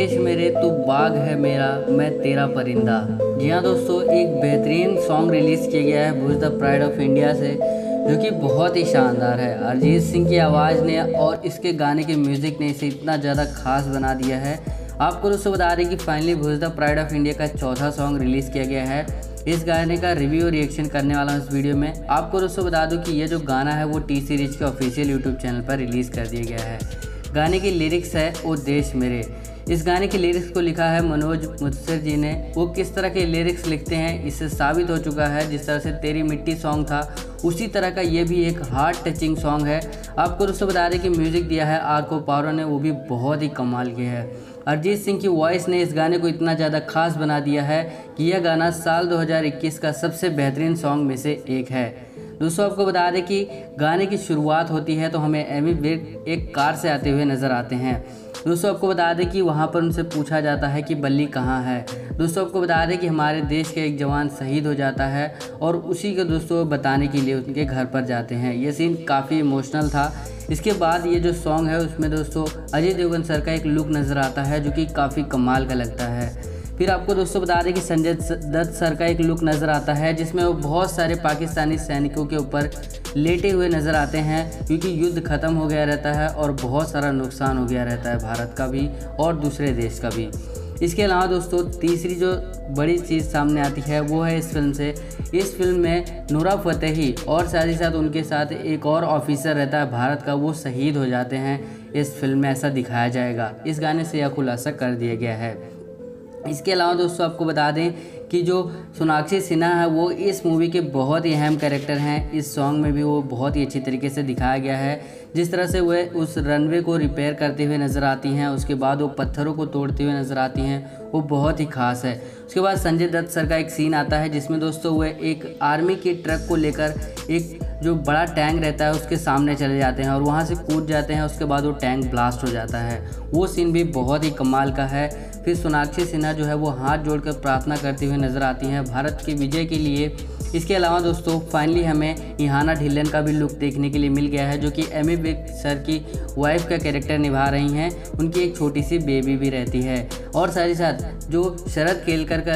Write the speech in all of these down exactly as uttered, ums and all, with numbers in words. देश मेरे तू बाग है मेरा मैं तेरा परिंदा। जी हाँ दोस्तों, एक बेहतरीन सॉन्ग रिलीज़ किया गया है Bhuj the pride of India से, जो कि बहुत ही शानदार है। अरिजीत सिंह की आवाज़ ने और इसके गाने के म्यूज़िक ने इसे इतना ज़्यादा खास बना दिया है। आपको दोस्तों बता दें कि finally Bhuj the pride of India का चौथा सॉन्ग रिलीज़ किया गया है। इस गाने का रिव्यू और रिएक्शन करने वाला हूँ इस वीडियो में। आपको दोस्तों बता दूँ कि ये जो गाना है वो टी सीरीज़ के ऑफिशियल यूट्यूब चैनल पर रिलीज़ कर दिया गया है। गाने की लिरिक्स है ओ देश मेरे। इस गाने के लिरिक्स को लिखा है मनोज मुंताशिर जी ने। वो किस तरह के लिरिक्स लिखते हैं इससे साबित हो चुका है। जिस तरह से तेरी मिट्टी सॉन्ग था, उसी तरह का ये भी एक हार्ट टचिंग सॉन्ग है। आपको दोस्तों बता दें कि म्यूज़िक दिया है आर को पारो ने, वो भी बहुत ही कमाल के है। अरिजीत सिंह की वॉइस ने इस गाने को इतना ज़्यादा खास बना दिया है कि यह गाना साल दो हज़ार इक्कीस का सबसे बेहतरीन सॉन्ग में से एक है। दोस्तों आपको बता दें कि गाने की शुरुआत होती है तो हमें एमी विर्क एक कार से आते हुए नज़र आते हैं। दोस्तों आपको बता दें कि वहाँ पर उनसे पूछा जाता है कि बल्ली कहाँ है। दोस्तों आपको बता दें कि हमारे देश के एक जवान शहीद हो जाता है और उसी को दोस्तों बताने के लिए उनके घर पर जाते हैं। ये सीन काफ़ी इमोशनल था। इसके बाद ये जो सॉन्ग है उसमें दोस्तों अजय देवगन सर का एक लुक नज़र आता है, जो कि काफ़ी कमाल का लगता है। फिर आपको दोस्तों बता दें कि संजय दत्त सर का एक लुक नज़र आता है, जिसमें वो बहुत सारे पाकिस्तानी सैनिकों के ऊपर लेटे हुए नज़र आते हैं, क्योंकि युद्ध ख़त्म हो गया रहता है और बहुत सारा नुकसान हो गया रहता है, भारत का भी और दूसरे देश का भी। इसके अलावा दोस्तों तीसरी जो बड़ी चीज़ सामने आती है वो है इस फिल्म से। इस फिल्म में नोरा फतेही और साथ ही साथ उनके साथ एक और ऑफिसर रहता है भारत का, वो शहीद हो जाते हैं। इस फिल्म में ऐसा दिखाया जाएगा। इस गाने से यह खुलासा कर दिया गया है। इसके अलावा दोस्तों आपको बता दें कि जो सोनाक्षी सिन्हा है वो इस मूवी के बहुत ही अहम कैरेक्टर हैं। इस सॉन्ग में भी वो बहुत ही अच्छी तरीके से दिखाया गया है। जिस तरह से वह उस रनवे को रिपेयर करते हुए नज़र आती हैं, उसके बाद वो पत्थरों को तोड़ते हुए नज़र आती हैं, वो बहुत ही खास है। उसके बाद संजय दत्त सर का एक सीन आता है, जिसमें दोस्तों वह एक आर्मी के ट्रक को लेकर एक जो बड़ा टैंक रहता है उसके सामने चले जाते हैं और वहाँ से कूद जाते हैं। उसके बाद वो टैंक ब्लास्ट हो जाता है। वो सीन भी बहुत ही कमाल का है। फिर सोनाक्षी सिन्हा जो है वो हाथ जोड़कर प्रार्थना करते हुए नज़र आती हैं भारत के विजय के लिए। इसके अलावा दोस्तों फाइनली हमें इहाना ढिल्लन का भी लुक देखने के लिए मिल गया है, जो कि एमी विर्क सर की वाइफ का कैरेक्टर निभा रही हैं। उनकी एक छोटी सी बेबी भी रहती है। और साथ ही साथ जो शरद केलकर का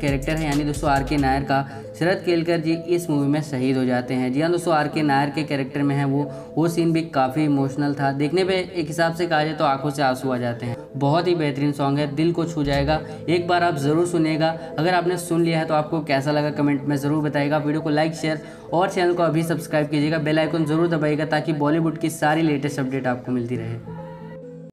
कैरेक्टर है, यानी दोस्तों आर के नायर का, शरद केलकर जी इस मूवी में शहीद हो जाते हैं। जी हाँ दोस्तों, आर के नायर के कैरेक्टर में है वो वो सीन भी काफ़ी इमोशनल था। देखने पे एक हिसाब से कहा जाए तो आंखों से आंसू आ जाते हैं। बहुत ही बेहतरीन सॉन्ग है, दिल को छू जाएगा। एक बार आप ज़रूर सुनिएगा। अगर आपने सुन लिया है तो आपको कैसा लगा कमेंट में ज़रूर बताइएगा। वीडियो को लाइक शेयर और चैनल को अभी सब्सक्राइब कीजिएगा। बेल आइकन ज़रूर दबाइएगा ताकि बॉलीवुड की सारी लेटेस्ट अपडेट आपको मिलती रहे।